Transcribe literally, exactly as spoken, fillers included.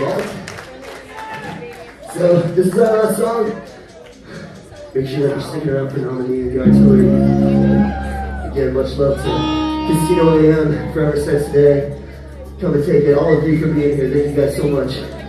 yeah. So this is our last song. Make sure that you stick around for nominee and guys for you. Again, much love to Casino A M, Forever Says Today. Come and take it. All of you for being here. Thank you guys so much.